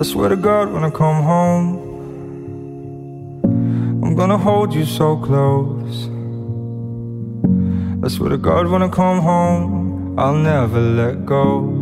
I swear to God, when I come home, I'm gonna hold you so close. I swear to God, when I come home, I'll never let go.